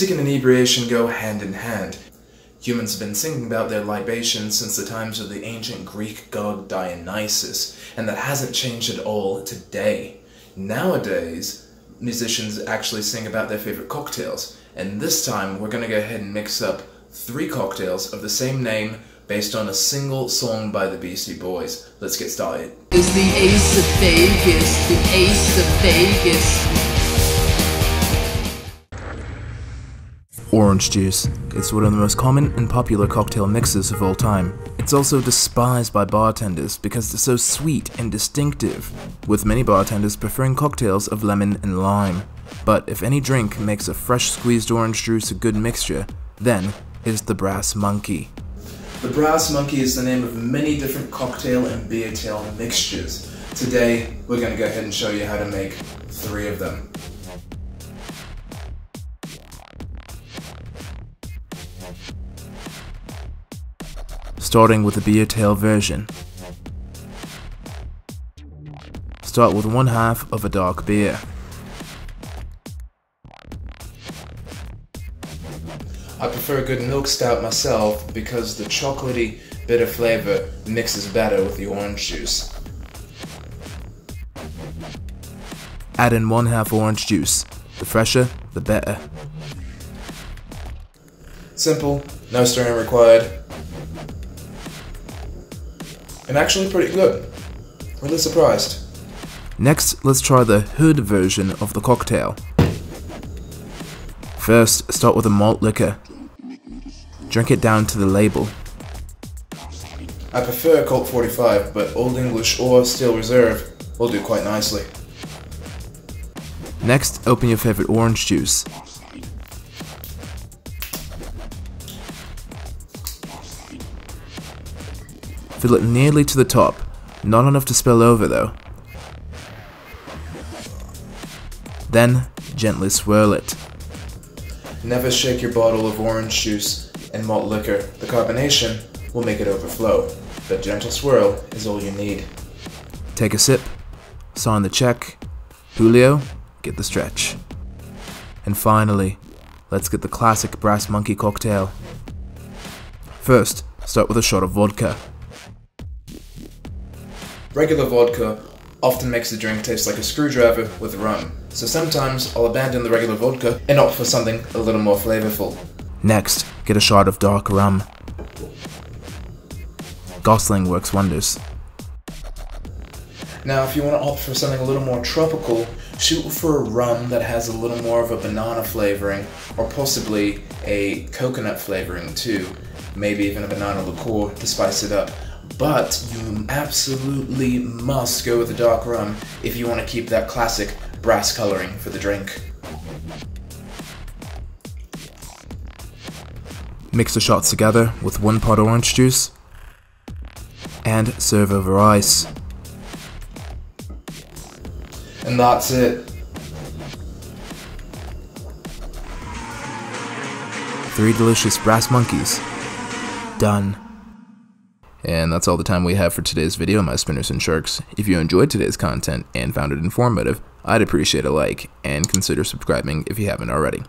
Music and inebriation go hand in hand. Humans have been singing about their libations since the times of the ancient Greek god Dionysus, and that hasn't changed at all today. Nowadays, musicians actually sing about their favorite cocktails, and this time we're gonna go ahead and mix up 3 cocktails of the same name based on a single song by the Beastie Boys. Let's get started. It's the Ace of Vegas, the Ace of Vegas. Orange juice. It's one of the most common and popular cocktail mixes of all time. It's also despised by bartenders because they're so sweet and distinctive, with many bartenders preferring cocktails of lemon and lime. But if any drink makes a fresh squeezed orange juice a good mixture, then is the Brass Monkey. The Brass Monkey is the name of many different cocktail and beer tail mixtures. Today, we're going to go ahead and show you how to make 3 of them. Starting with the beer tail version. Start with 1/2 of a dark beer. I prefer a good milk stout myself because the chocolatey, bitter flavor mixes better with the orange juice. Add in 1/2 orange juice. The fresher, the better. Simple, no stirring required. And actually pretty good. Really surprised. Next, let's try the hood version of the cocktail. First, start with a malt liquor. Drink it down to the label. I prefer Colt 45, but Old English or Steel Reserve will do quite nicely. Next, open your favorite orange juice. Fill it nearly to the top, not enough to spill over though. Then, gently swirl it. Never shake your bottle of orange juice and malt liquor. The carbonation will make it overflow. But gentle swirl is all you need. Take a sip, sign the check, Julio, get the stretch. And finally, let's get the classic Brass Monkey cocktail. First, start with a shot of vodka. Regular vodka often makes the drink taste like a screwdriver with rum, so sometimes I'll abandon the regular vodka and opt for something a little more flavorful. Next, get a shot of dark rum. Gosling works wonders. Now if you want to opt for something a little more tropical, shoot for a rum that has a little more of a banana flavoring, or possibly a coconut flavoring too, maybe even a banana liqueur to spice it up. But you absolutely must go with a dark rum if you want to keep that classic brass coloring for the drink. Mix the shots together with 1 pot orange juice and serve over ice. And that's it. 3 delicious Brass Monkeys. Done. And that's all the time we have for today's video, my spinners and sharks. If you enjoyed today's content and found it informative, I'd appreciate a like and consider subscribing if you haven't already.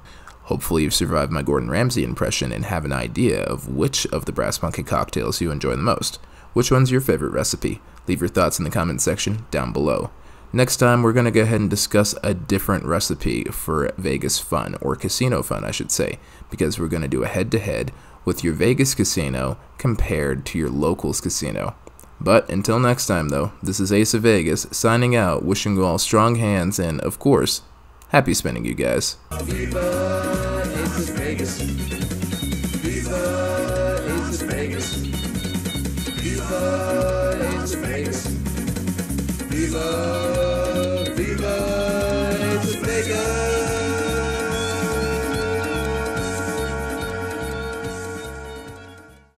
Hopefully you've survived my Gordon Ramsay impression and have an idea of which of the Brass Monkey cocktails you enjoy the most. Which one's your favorite recipe? Leave your thoughts in the comment section down below. Next time we're going to go ahead and discuss a different recipe for Vegas fun, or casino fun I should say, because we're going to do a head-to-head with your Vegas casino compared to your locals casino. But until next time though, this is Ace of Vegas signing out, wishing you all strong hands and, of course, happy spinning you guys. Viva Ace of Vegas. Viva Ace of Vegas. Viva Ace of Vegas. Viva